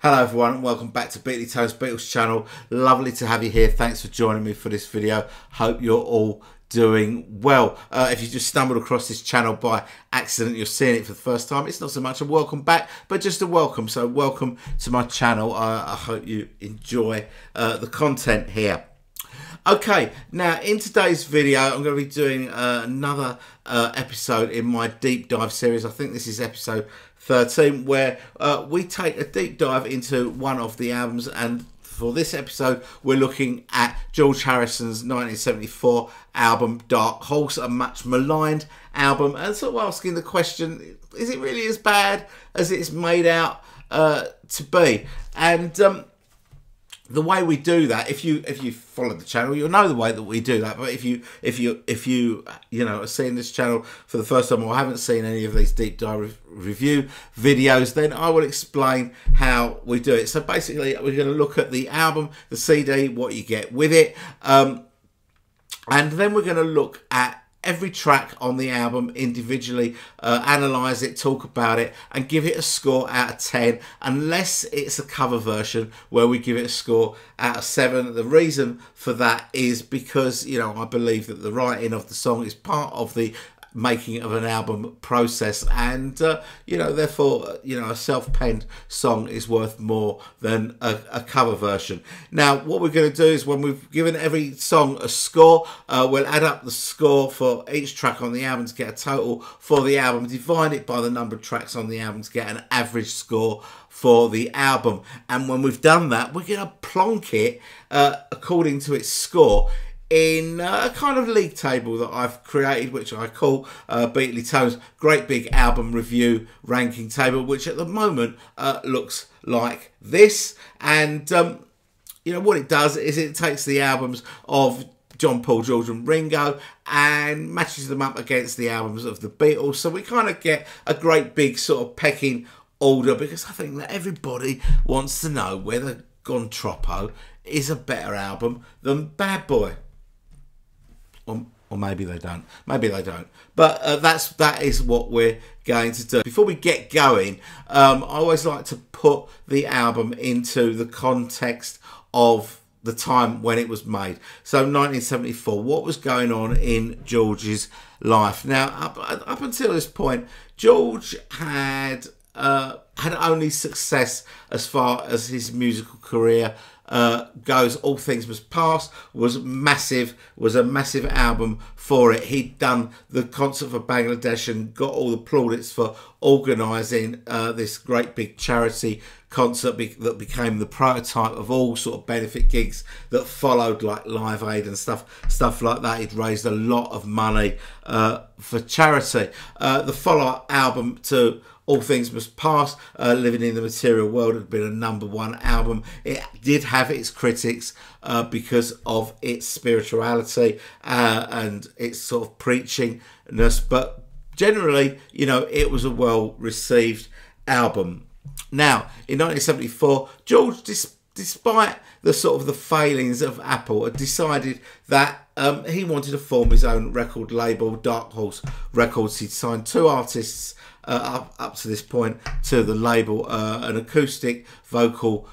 Hello everyone and welcome back to Beatley Tone's Beatles Channel. Lovely to have you here. Thanks for joining me for this video. Hope you're all doing well. If you just stumbled across this channel by accident, you're seeing it for the first time, it's not so much a welcome back, but just a welcome. So welcome to my channel. I hope you enjoy the content here. Okay, now in today's video, I'm going to be doing another episode in my deep dive series. I think this is episode 13, where we take a deep dive into one of the albums, and for this episode we're looking at George Harrison's 1974 album Dark Horse, a much maligned album, and sort of asking the question, is it really as bad as it's made out to be? And the way we do that, if you follow the channel, you'll know the way that we do that. But if you are seeing this channel for the first time or haven't seen any of these deep dive review videos, then I will explain how we do it. So basically, we're going to look at the album, the CD, what you get with it, and then we're going to look at every track on the album individually, analyse it, talk about it, and give it a score out of 10, unless it's a cover version where we give it a score out of 7. The reason for that is because, you know, I believe that the writing of the song is part of the making of an album process, and you know, therefore, you know, a self-penned song is worth more than a cover version. Now what we're going to do is, when we've given every song a score, we'll add up the score for each track on the album to get a total for the album, divide it by the number of tracks on the album to get an average score for the album. And when we've done that, we're going to plonk it according to its score in a kind of league table that I've created, which I call Beatley Tone's Great Big Album Review Ranking Table, which at the moment looks like this. And you know what it does is it takes the albums of John, Paul, George and Ringo and matches them up against the albums of the Beatles, so we kind of get a great big sort of pecking order, because I think that everybody wants to know whether Gon Troppo is a better album than Bad Boy. Or maybe they don't. Maybe they don't. But that is what we're going to do. Before we get going, I always like to put the album into the context of the time when it was made. So 1974, what was going on in George's life? Now, up until this point, George had only success as far as his musical career goes. All Things Must Pass was massive, was a massive album for it. He'd done the Concert for Bangladesh and got all the plaudits for organising this great big charity concert that became the prototype of all sort of benefit gigs that followed, like Live Aid and stuff like that. He'd raised a lot of money for charity. The follow-up album to All Things Must Pass, Living in the Material World, had been a #1 album. It did have its critics because of its spirituality and its sort of preachingness, but generally, you know, it was a well-received album. Now, in 1974, George, despite the sort of the failings of Apple, had decided that he wanted to form his own record label, Dark Horse Records. He'd signed 2 artists up to this point to the label, an acoustic vocal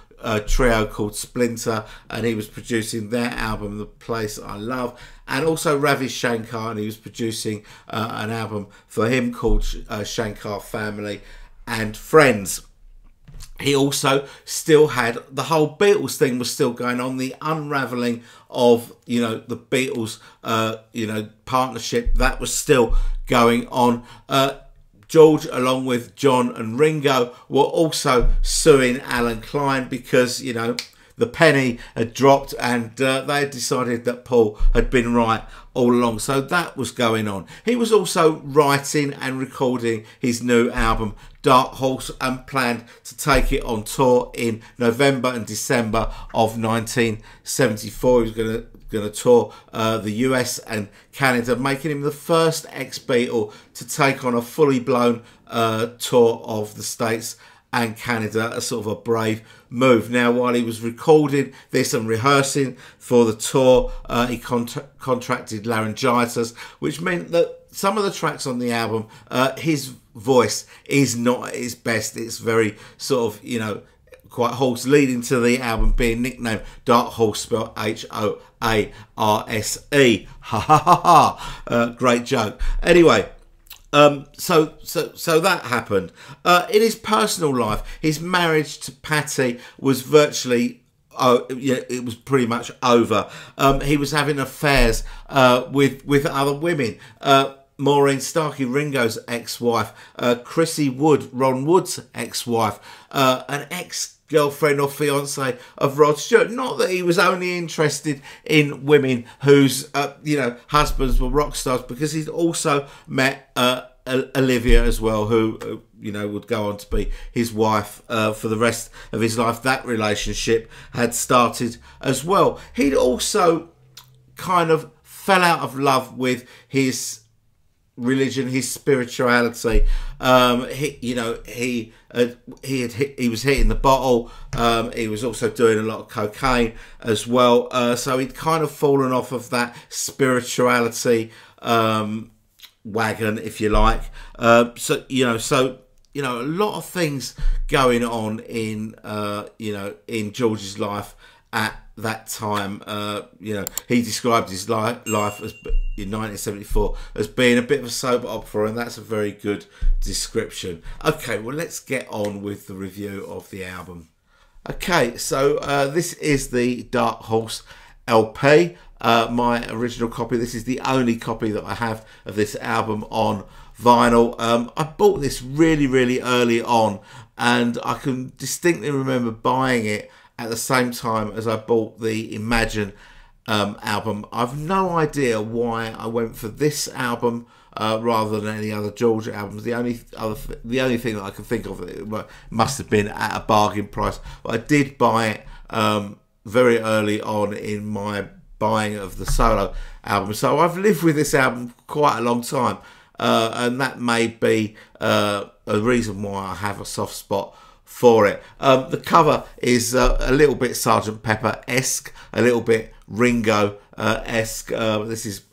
trio called Splinter, and he was producing their album The Place I Love, and also Ravi Shankar, and he was producing an album for him called Shankar Family and Friends. He also still had the whole Beatles thing was still going on, the unravelling of, you know, the Beatles you know, partnership that was still going on. George, along with John and Ringo, were also suing Alan Klein because, you know, the penny had dropped, and they had decided that Paul had been right all along. So that was going on. He was also writing and recording his new album, Dark Horse, and planned to take it on tour in November and December of 1974. He was going to tour the US and Canada, making him the first ex-Beatle to take on a fully blown tour of the States and Canada, a sort of a brave move. Now, while he was recording this and rehearsing for the tour, he contracted laryngitis, which meant that some of the tracks on the album, his voice is not at its best. It's very sort of, you know, quite hoarse, leading to the album being nicknamed Dark Horse, spelled H-O-A-R-S-E. Ha ha ha ha. Great joke. Anyway, so that happened. In his personal life, his marriage to Patti was virtually... Oh, yeah, it was pretty much over. He was having affairs with other women. Maureen Starkey, Ringo's ex-wife, Chrissy Wood, Ron Wood's ex-wife, an ex-girlfriend or fiance of Rod Stewart. Not that he was only interested in women whose husbands were rock stars, because he'd also met Olivia as well, who would go on to be his wife for the rest of his life. That relationship had started as well. He'd also kind of fell out of love with his religion, his spirituality. He was hitting the bottle. He was also doing a lot of cocaine as well. So he'd kind of fallen off of that spirituality wagon, if you like. So a lot of things going on in George's life at that time. He described his life as in 1974 as being a bit of a soap opera, and that's a very good description. Okay, well, let's get on with the review of the album. Okay, so this is the Dark Horse LP. My original copy. This is the only copy that I have of this album on vinyl. I bought this really, really early on, and I can distinctly remember buying it at the same time as I bought the Imagine album. I've no idea why I went for this album rather than any other George albums. The only thing that I can think of, it must have been at a bargain price. But I did buy it very early on in my buying of the solo album, so I've lived with this album quite a long time, and that may be a reason why I have a soft spot for it. The cover is a little bit Sgt. Pepper-esque, a little bit Ringo-esque. This is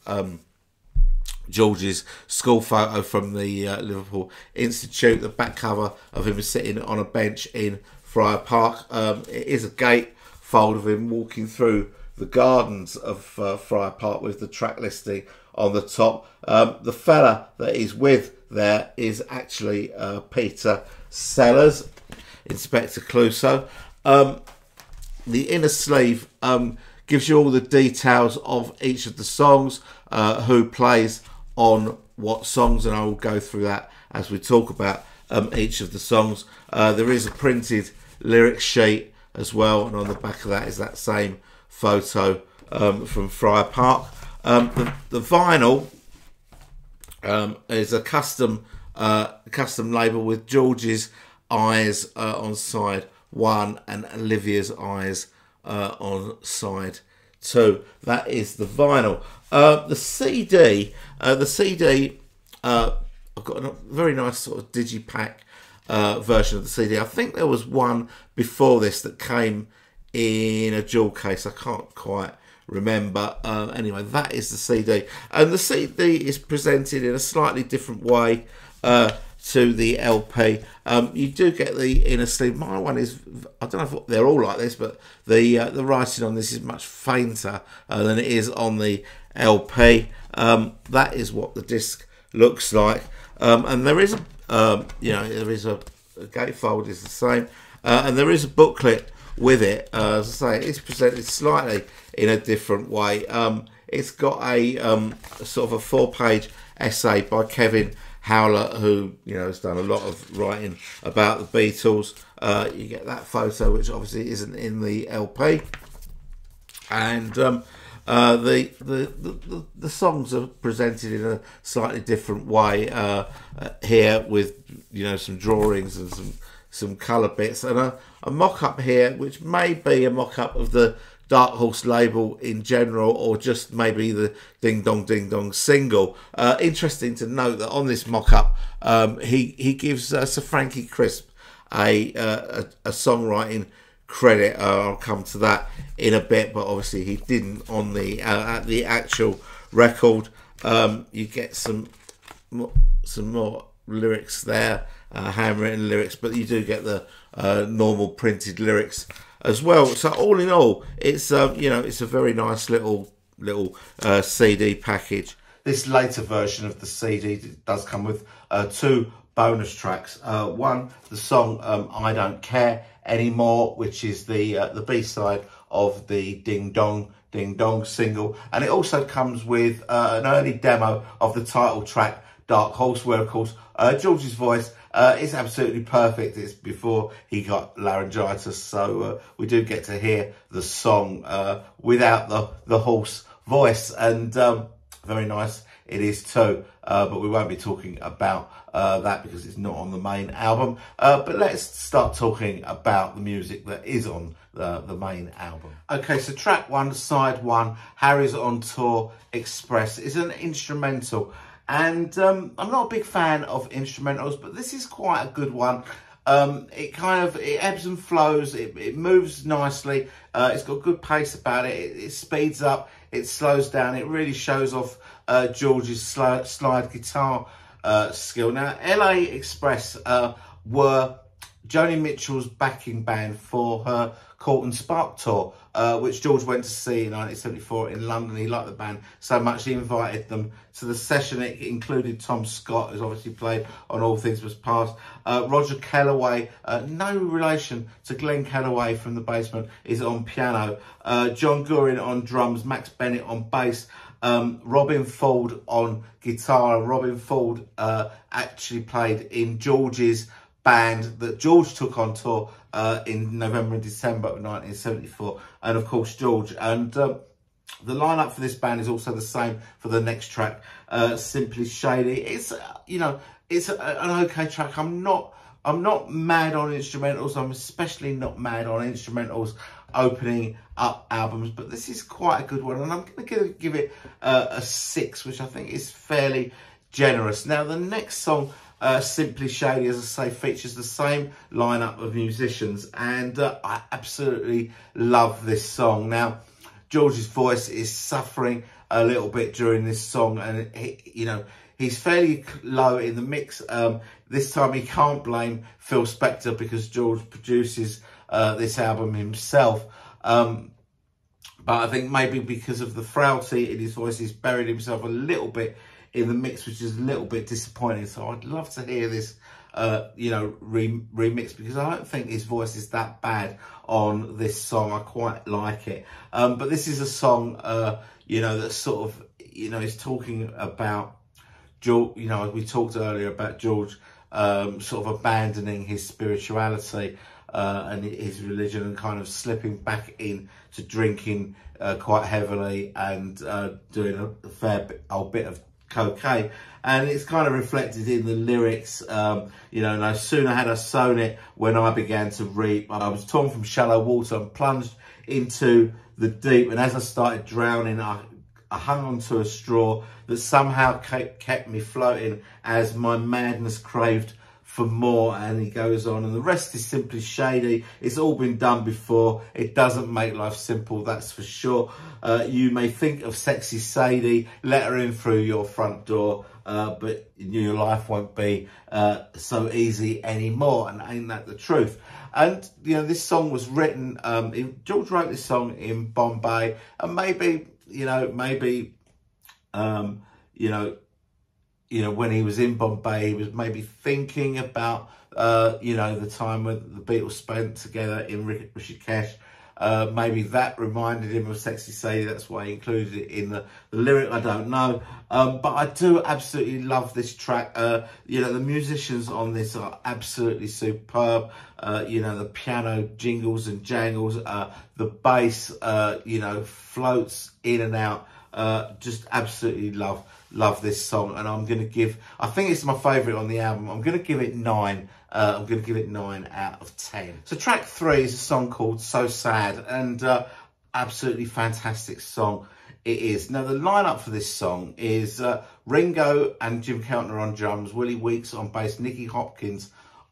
George's school photo from the Liverpool Institute. The back cover of him is sitting on a bench in Friar Park. It is a gatefold of him walking through the gardens of Friar Park, with the track listing on the top. The fella that he's with there is actually Peter Sellers, Inspector Cluso. The inner sleeve gives you all the details of each of the songs, who plays on what songs, and I will go through that as we talk about each of the songs. There is a printed lyric sheet as well, and on the back of that is that same photo from Friar Park. The vinyl is a custom label with George's eyes on side one and Olivia's eyes on side two. That is the vinyl. The CD, I've got a very nice sort of digipack version of the CD. I think there was one before this that came in a jewel case. I can't quite remember. Anyway, that is the CD, and the CD is presented in a slightly different way to the LP. You do get the inner sleeve. My one is, I don't know if they're all like this, but the writing on this is much fainter than it is on the LP. That is what the disc looks like, and there is a gatefold is the same, and there is a booklet with it. As I say, it's presented slightly in a different way. It's got a sort of a four-page essay by Kevin Howler, who has done a lot of writing about the Beatles. You get that photo, which obviously isn't in the LP, and the songs are presented in a slightly different way here, with some drawings and some colour bits, and a mock-up here, which may be a mock-up of the Dark Horse label in general, or just maybe the Ding Dong Ding Dong single. Interesting to note that on this mock-up, he gives Sir Frankie Crisp a songwriting credit. I'll come to that in a bit, but obviously he didn't on the at the actual record. You get some more lyrics there. handwritten lyrics, but you do get the normal printed lyrics as well. So all in all, it's you know, it's a very nice little CD package. This later version of the CD does come with two bonus tracks. One, the song I Don't Care Anymore, which is the B-side of the Ding Dong Ding Dong single. And it also comes with an early demo of the title track, Dark Horse, where, of course, George's voice is absolutely perfect. It's before he got laryngitis, so we do get to hear the song without the horse voice. And very nice it is too, but we won't be talking about that because it's not on the main album. But let's start talking about the music that is on the main album. Okay, so track one, side one, Harry's on Tour Express, is an instrumental. And I'm not a big fan of instrumentals, but this is quite a good one. It kind of, it ebbs and flows, it moves nicely, it's got good pace about it, it speeds up, it slows down, it really shows off George's slide guitar skill. Now, LA Express were Joni Mitchell's backing band for her Court and Spark tour, which George went to see in 1974 in London. He liked the band so much he invited them to the session. It included Tom Scott, who's obviously played on All Things Must Pass, Roger Kellaway, no relation to Glenn Kellaway from The Basement, is on piano, John Gurin on drums, Max Bennett on bass, Robin Ford on guitar. Robin Ford actually played in George's band that George took on tour in November and December of 1974, and of course George. And the lineup for this band is also the same for the next track, Simply Shady. It's you know, it's an okay track. I'm not mad on instrumentals. I'm especially not mad on instrumentals opening up albums, but this is quite a good one, and I'm going to give it a 6, which I think is fairly generous. Now the next song, Simply Shady, as I say, features the same lineup of musicians, and I absolutely love this song. Now, George's voice is suffering a little bit during this song, and you know, he's fairly low in the mix. This time he can't blame Phil Spector because George produces this album himself. But I think maybe because of the frailty in his voice, he's buried himself a little bit in the mix, which is a little bit disappointing. So I'd love to hear this, you know, remix, because I don't think his voice is that bad on this song. I quite like it. But this is a song, you know, that sort of, you know, is talking about George. You know, we talked earlier about George sort of abandoning his spirituality and his religion and kind of slipping back in to drinking quite heavily and doing a fair old bit of cocaine. And it's kind of reflected in the lyrics. You know, no sooner had I sown it when I began to reap. I was torn from shallow water and plunged into the deep, and as I started drowning, I hung onto a straw that somehow kept me floating as my madness craved for more. And he goes on, and the rest is simply shady. It's all been done before. It doesn't make life simple, that's for sure. You may think of sexy Sadie, let her in through your front door, but your life won't be so easy anymore. And ain't that the truth? And you know, this song was written, George wrote this song in Bombay, and maybe, you know, maybe you know, when he was in Bombay, he was maybe thinking about, you know, the time when the Beatles spent together in Rishikesh. Maybe that reminded him of Sexy Sadie. That's why he included it in the lyric. I don't know. But I do absolutely love this track. You know, the musicians on this are absolutely superb. You know, the piano jingles and jangles. The bass, you know, floats in and out. Just absolutely love this song, and I'm gonna give, I think it's my favorite on the album. I'm gonna give it 9. I'm gonna give it 9 out of 10. So track 3 is a song called So Sad, and absolutely fantastic song it is. Now the lineup for this song is Ringo and Jim Keltner on drums, Willie Weeks on bass, Nicky Hopkins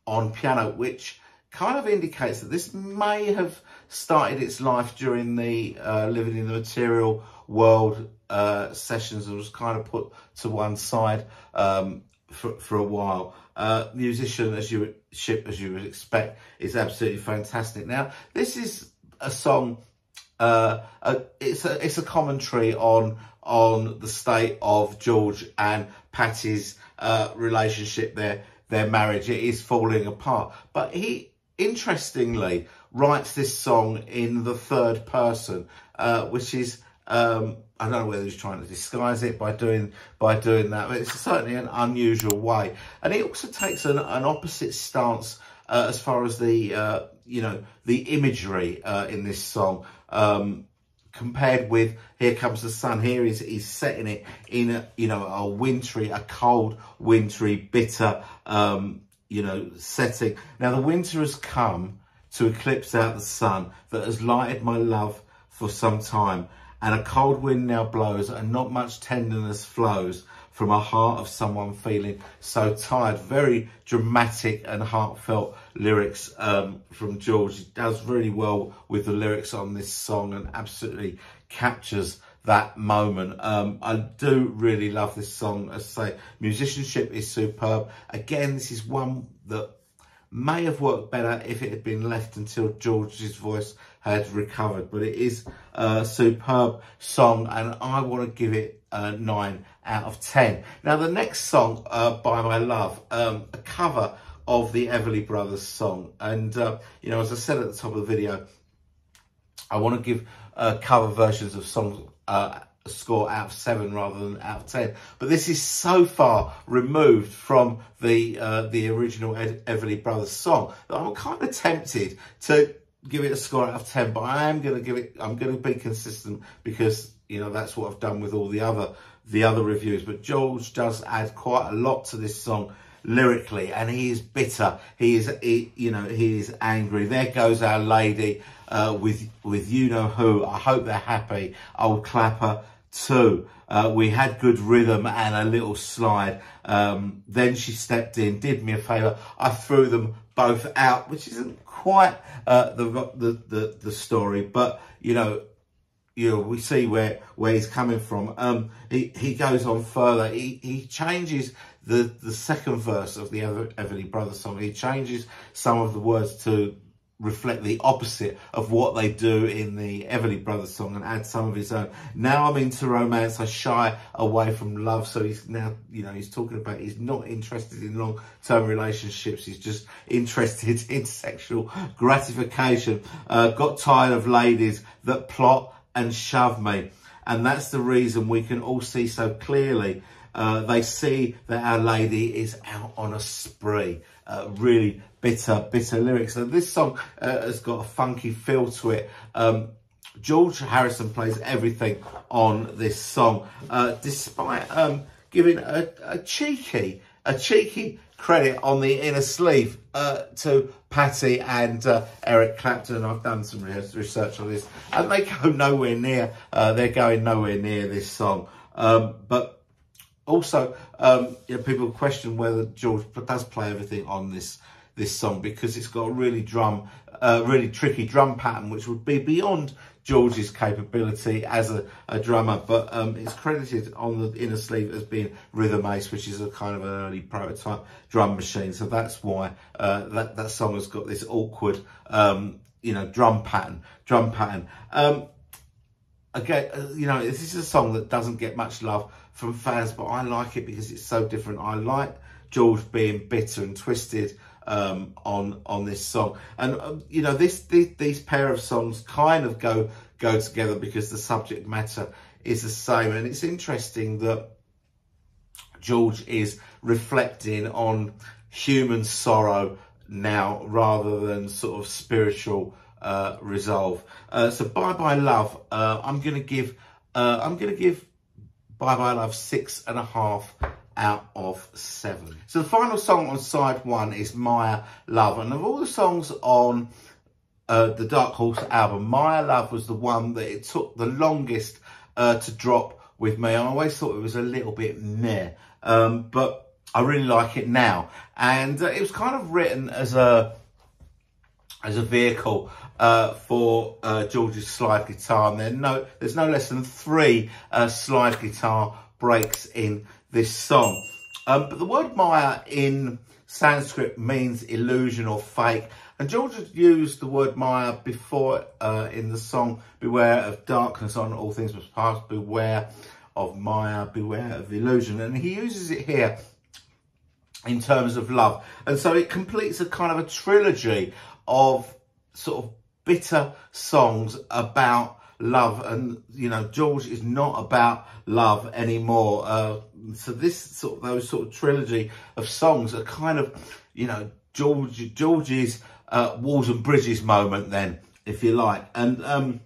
on piano, which kind of indicates that this may have started its life during the Living in the Material World sessions and was kind of put to one side for a while. musician as you would expect, is absolutely fantastic. Now, this is a song. It's a commentary on the state of George and Patti's relationship, their marriage. It is falling apart, but he interestingly writes this song in the third person, which is I don't know whether he's trying to disguise it by doing that, but it's certainly an unusual way. And he also takes an opposite stance as far as the the imagery in this song, compared with Here Comes the Sun. Here he's setting it in a wintry, a cold, wintry, bitter setting. Now the winter has come to eclipse out the sun that has lighted my love for some time, and a cold wind now blows, and not much tenderness flows from a heart of someone feeling so tired. Very dramatic and heartfelt lyrics from George. He does really well with the lyrics on this song and absolutely captures that moment. I do really love this song. As I say, musicianship is superb. Again, this is one that may have worked better if it had been left until George's voice had recovered, but it is a superb song, and I want to give it a 9 out of 10. Now the next song, Bye Bye Love, a cover of the Everly Brothers song, and as I said at the top of the video, I want to give cover versions of songs a score out of 7 rather than out of 10, but this is so far removed from the original Everly Brothers song that I'm kind of tempted to give it a score out of 10, but I am going to give it, I'm going to be consistent, because that's what I've done with all the other reviews. But George does add quite a lot to this song lyrically, and he is bitter, he is angry. There goes our lady with you-know-who. I hope they're happy, old clapper too. We had good rhythm and a little slide, then she stepped in, did me a favor, I threw them both out, which isn't quite the story, but we see where he's coming from. He goes on further. He changes the second verse of the Everly Brothers song. He changes some of the words to reflect the opposite of what they do in the Everly Brothers song, and add some of his own. Now I'm into romance, I shy away from love. So he's now, he's talking about he's not interested in long-term relationships, he's just interested in sexual gratification. Got tired of ladies that plot and shove me, and that's the reason we can all see so clearly. They see that our lady is out on a spree. Really bitter lyrics. So this song has got a funky feel to it. George Harrison plays everything on this song, despite giving a cheeky credit on the inner sleeve to Patti and Eric Clapton. I've done some research on this, and they go nowhere near. They're going nowhere near this song. But also, people question whether George does play everything on this song, because it's got a really tricky drum pattern, which would be beyond George's capability as a drummer. But it's credited on the inner sleeve as being Rhythm Ace, which is a kind of an early prototype drum machine. So that's why that song has got this awkward, drum pattern. Again, this is a song that doesn't get much love from fans, but I like it because it's so different. I like George being bitter and twisted on this song, and these pair of songs kind of go together because the subject matter is the same. And it's interesting that George is reflecting on human sorrow now rather than sort of spiritual resolve. So Bye Bye Love, I'm gonna give Bye Bye Love 6.5 out of 7. So the final song on side one is Maya Love, and of all the songs on the Dark Horse album, Maya Love was the one that it took the longest to drop with me. I always thought it was a little bit meh, but I really like it now, and it was kind of written as a vehicle for George's slide guitar, and there's no less than 3 slide guitar breaks in this song. But the word Maya in Sanskrit means illusion or fake, and George had used the word Maya before in the song Beware of Darkness on All Things Must Pass, Beware of Maya, Beware of Illusion, and he uses it here in terms of love. And so it completes a kind of a trilogy of sort of bitter songs about love, and you know, George is not about love anymore. So this sort of, those sort of trilogy of songs are kind of, you know, George's Walls and Bridges moment then, if you like. And my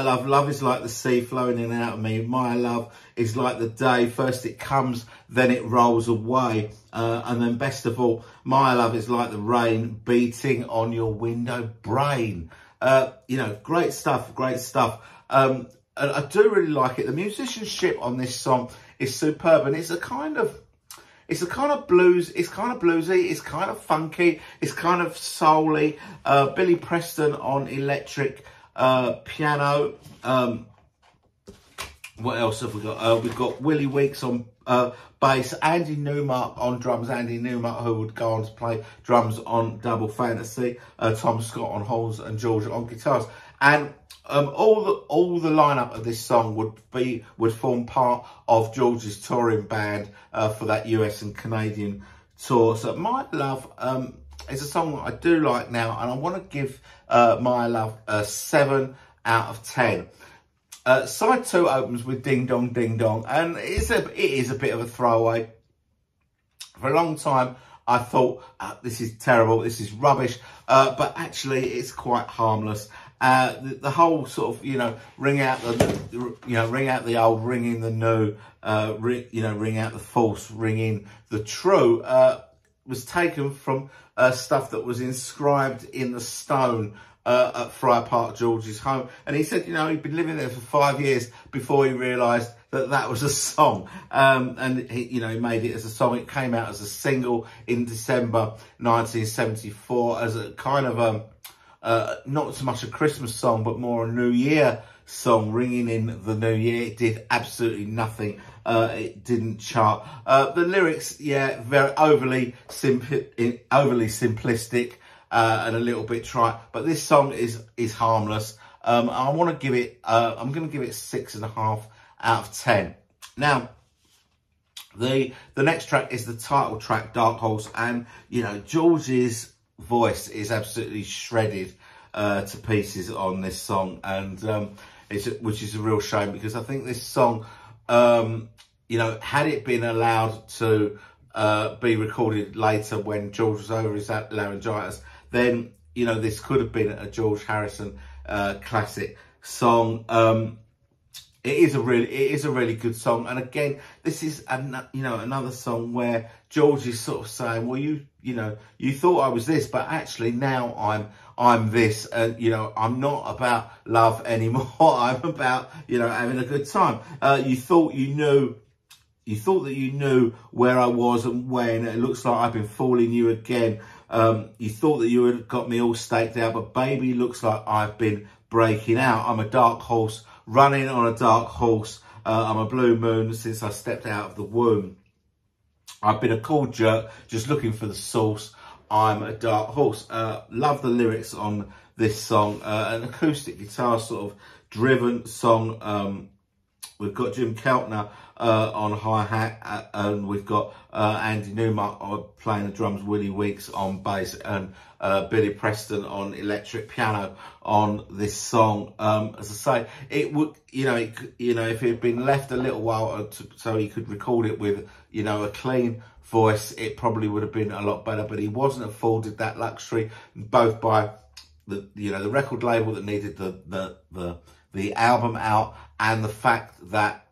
love, love is like the sea flowing in and out of me. My love is like the day, first it comes, then it rolls away. And then best of all, my love is like the rain beating on your window pane. You know, great stuff, great stuff. And I do really like it. The musicianship on this song is superb, and it's a kind of, it's kind of bluesy, it's kind of funky, it's kind of soul-y. Billy Preston on electric piano. What else have we got? We've got Willie Weeks on bass, Andy Newmark on drums. Andy Newmark, who would go on to play drums on Double Fantasy. Tom Scott on horns and George on guitars. And all the lineup of this song would form part of George's touring band for that US and Canadian tour. So My Love is a song that I do like now, and I want to give My Love a 7 out of 10. Side 2 opens with Ding Dong Ding Dong, and it is a bit of a throwaway. For a long time, I thought this is terrible, this is rubbish, but actually it's quite harmless. The whole sort of, you know, ring out the old, ring in the new, ring out the false, ring in the true, was taken from stuff that was inscribed in the stone at Friar Park, George's home. And he said, you know, he'd been living there for 5 years before he realised that that was a song. And he, you know, he made it as a song. It came out as a single in December 1974 as a kind of not so much a Christmas song, but more a New Year song, ringing in the New Year. It did absolutely nothing. It didn't chart. The lyrics, yeah, very overly simplistic and a little bit trite. But this song is harmless. I want to give it. I'm going to give it 6.5 out of 10. Now, the next track is the title track, Dark Horse, and you know, George's voice is absolutely shredded to pieces on this song, and which is a real shame, because I think this song, you know, had it been allowed to be recorded later when George was over his laryngitis, then you know, this could have been a George Harrison classic song. It is a really good song, and again, this is another song where George is sort of saying, well, you thought I was this, but actually now I'm this, and you know, I'm not about love anymore. I'm about, you know, having a good time. You thought that you knew where I was and when. It looks like I've been fooling you again. You thought that you had got me all staked out, but baby, looks like I've been breaking out. I'm a dark horse, running on a dark horse. I'm a blue moon since I stepped out of the womb. I've been a cold jerk, just looking for the source. I'm a dark horse. Love the lyrics on this song. An acoustic guitar sort of driven song. We've got Jim Keltner on hi-hat, and we've got Andy Newmark playing the drums, Willie Weeks on bass, and Billy Preston on electric piano on this song. As I say, it would, if it had been left a little while so he could record it with, you know, a clean voice, it probably would have been a lot better, but he wasn't afforded that luxury, both by the record label that needed the album out, and the fact that,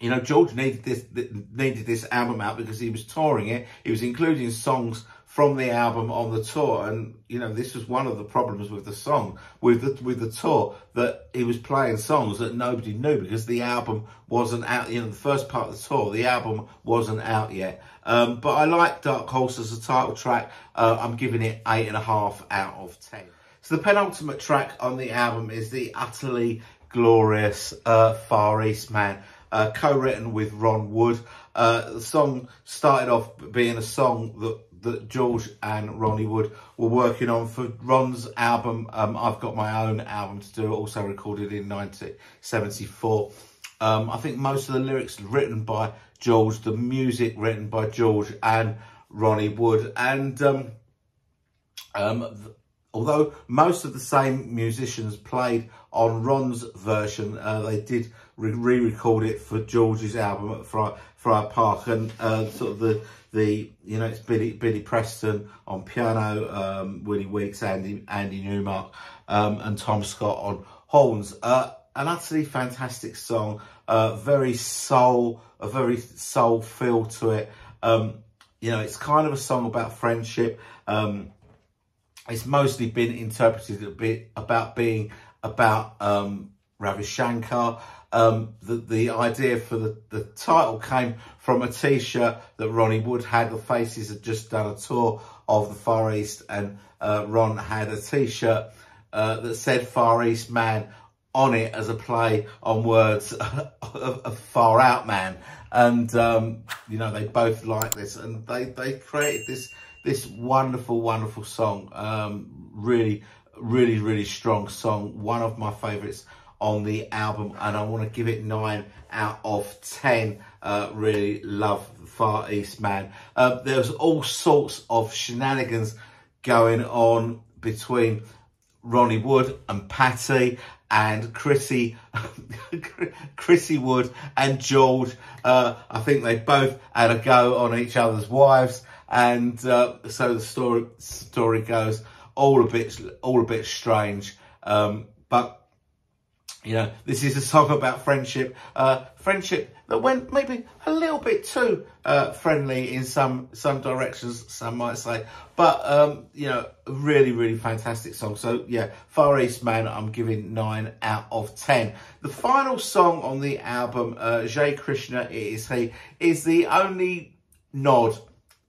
you know, George needed this album out because he was touring it. He was including songs from the album on the tour, and you know, this was one of the problems with the song, with the tour, that he was playing songs that nobody knew because the album wasn't out. You know, the first part of the tour, the album wasn't out yet. But I like Dark Horse as a title track. I'm giving it 8.5 out of 10. So the penultimate track on the album is the utterly glorious Far East Man. co-written with Ron Wood. The song started off being a song that George and Ronnie Wood were working on for Ron's album, I've Got My Own Album to Do, also recorded in 1974. I think most of the lyrics written by George, the music written by George and Ronnie Wood. And although most of the same musicians played on Ron's version, they did re-record it for George's album at Friar Park. And sort of the you know, it's Billy Preston on piano, Willie Weeks, Andy Newmark, and Tom Scott on horns. An utterly fantastic song, a very soul feel to it. You know, it's kind of a song about friendship. It's mostly been interpreted a bit about being about Ravi Shankar. The idea for the title came from a T-shirt that Ronnie Wood had. The Faces had just done a tour of the Far East, and Ron had a T-shirt that said Far East Man on it as a play on words of Far Out Man. And, you know, they both liked this, and they created this wonderful, wonderful song. Really strong song. One of my favourites on the album, and I want to give it 9 out of 10. Really love Far East Man. There's all sorts of shenanigans going on between Ronnie Wood and Patti and Chrissy Wood and George. I think they both had a go on each other's wives, and so the story goes, all a bit strange. But you know, this is a song about friendship, friendship that went maybe a little bit too friendly in some directions, some might say. But you know, really fantastic song. So yeah, Far East Man, I'm giving 9 out of 10. The final song on the album, Jai Krishna, It Is He, is the only nod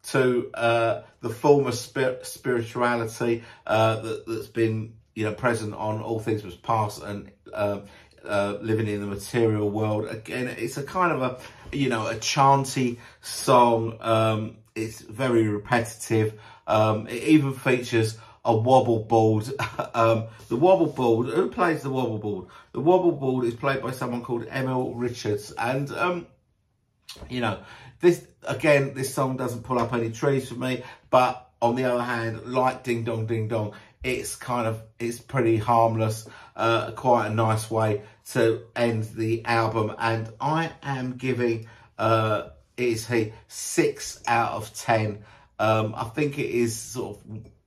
to the form of spirituality that's been, you know, present on All Things Must Pass and Living in the Material World. Again, it's a kind of a, you know, a chanty song. It's very repetitive. It even features a wobble board. The wobble board, who plays the wobble board? The wobble board is played by someone called Emil Richards. And you know, this song doesn't pull up any trees for me, but on the other hand, like Ding Dong Ding Dong, it's pretty harmless. Quite a nice way to end the album, and I am giving It Is He 6 out of 10. I think it is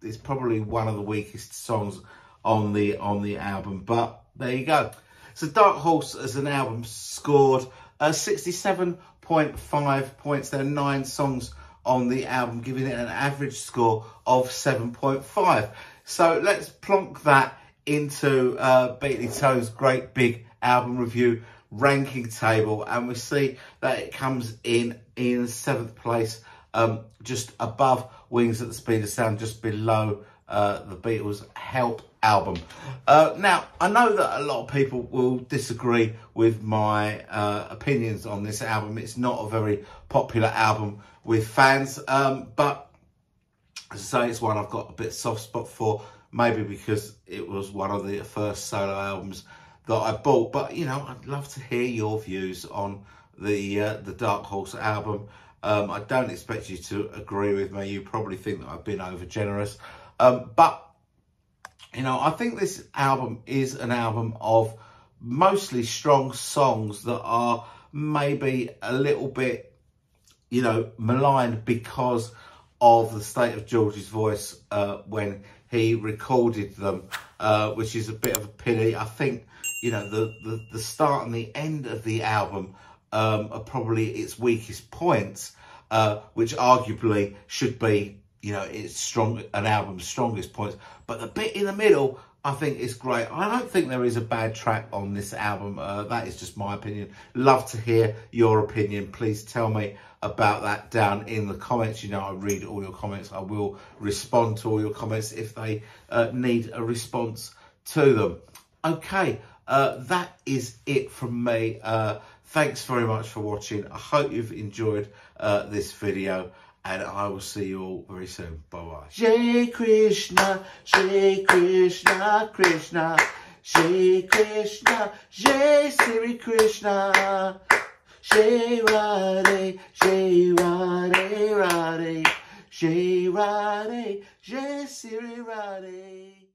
it's probably one of the weakest songs on the album, but there you go. So Dark Horse as an album scored 67.5 points. There are 9 songs on the album, giving it an average score of 7.5. So let's plonk that into Beatley Tone's great big album review ranking table, and we see that it comes in 7th place, just above Wings at the Speed of Sound, just below the Beatles' Help album. Now, I know that a lot of people will disagree with my opinions on this album. It's not a very popular album with fans, but as I say, it's one I've got a bit soft spot for, maybe because it was one of the first solo albums that I bought. But you know, I'd love to hear your views on the Dark Horse album. I don't expect you to agree with me. You probably think that I've been over generous. But, you know, I think this album is an album of mostly strong songs that are maybe a little bit, you know, maligned because of the state of George's voice when he recorded them, which is a bit of a pity. I think, you know, the start and the end of the album are probably its weakest points, which arguably should be, you know, an album's strongest points. But the bit in the middle, I think, is great. I don't think there is a bad track on this album. That is just my opinion. Love to hear your opinion. Please tell me about that down in the comments. You know, I read all your comments. I will respond to all your comments if they need a response to them. Okay, that is it from me. Thanks very much for watching. I hope you've enjoyed this video, and I will see you all very soon. Bye-bye. Jai Krishna, Krishna. Jai Krishna, Jai Sri Krishna. Jai Radhe, Jai Radhe, Radhe. Jai Radhe, Jai Sri Radhe.